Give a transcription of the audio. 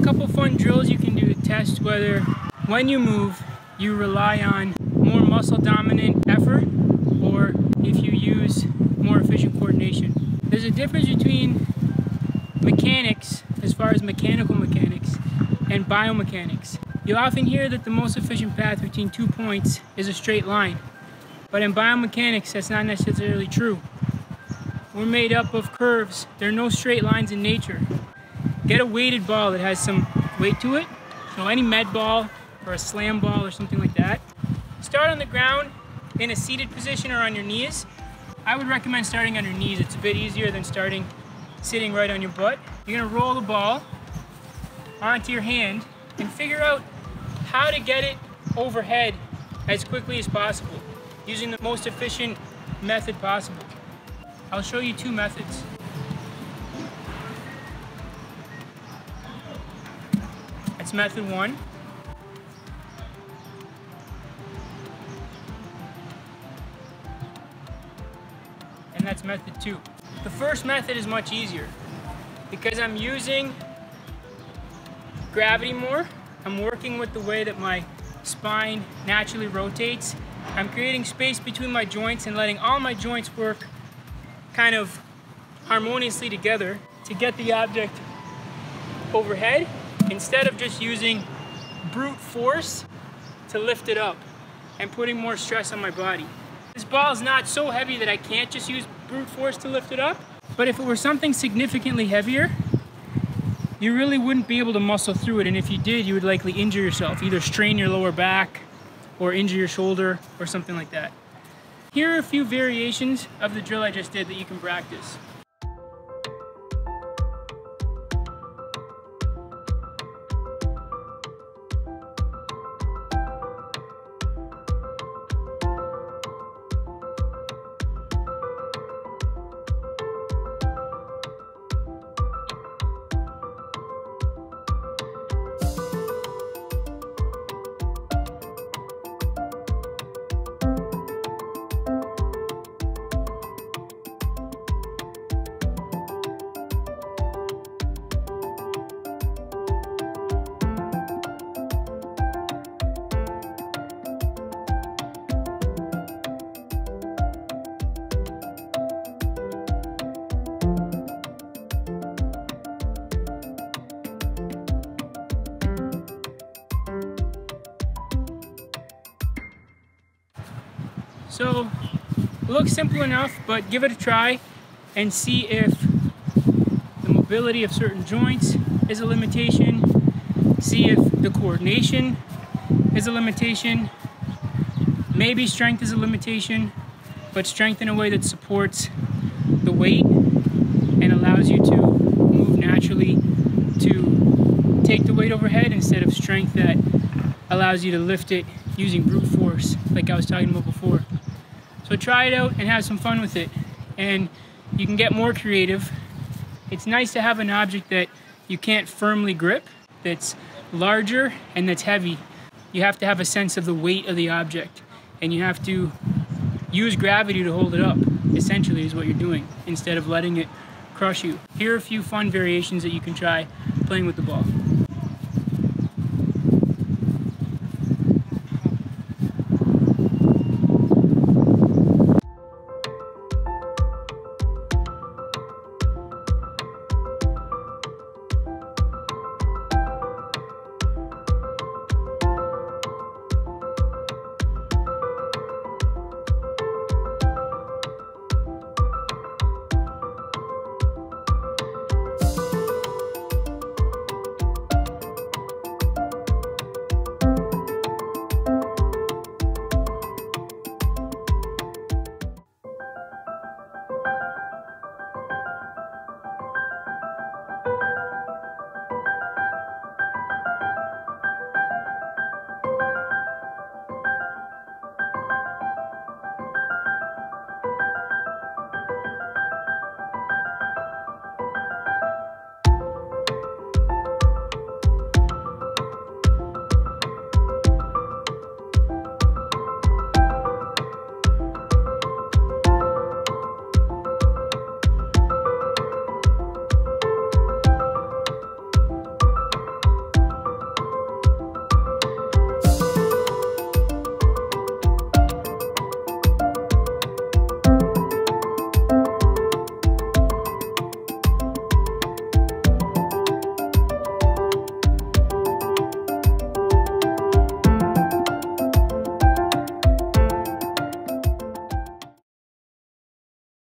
a couple fun drills you can do to test whether when you move you rely on more muscle dominant effort or if you use more efficient coordination. There's a difference between mechanics, as far as mechanical mechanics, and biomechanics. You'll often hear that the most efficient path between 2 points is a straight line, but in biomechanics that's not necessarily true. We're made up of curves. There are no straight lines in nature. Get a weighted ball that has some weight to it, so any med ball or a slam ball or something like that. Start on the ground in a seated position or on your knees. I would recommend starting on your knees. It's a bit easier than starting sitting right on your butt. You're going to roll the ball onto your hand and figure out how to get it overhead as quickly as possible using the most efficient method possible. I'll show you two methods. That's method one. And that's method two. The first method is much easier because I'm using gravity more. I'm working with the way that my spine naturally rotates. I'm creating space between my joints and letting all my joints work kind of harmoniously together to get the object overhead instead of just using brute force to lift it up and putting more stress on my body. This ball is not so heavy that I can't just use brute force to lift it up, but if it were something significantly heavier, you really wouldn't be able to muscle through it, and if you did, you would likely injure yourself, either strain your lower back or injure your shoulder or something like that. Here are a few variations of the drill I just did that you can practice. So, it looks simple enough, but give it a try and see if the mobility of certain joints is a limitation, see if the coordination is a limitation, maybe strength is a limitation, but strength in a way that supports the weight and allows you to move naturally to take the weight overhead instead of strength that allows you to lift it using brute force like I was talking about before. So try it out and have some fun with it. And you can get more creative. It's nice to have an object that you can't firmly grip, that's larger and that's heavy. You have to have a sense of the weight of the object. And you have to use gravity to hold it up, essentially, is what you're doing, instead of letting it crush you. Here are a few fun variations that you can try playing with the ball.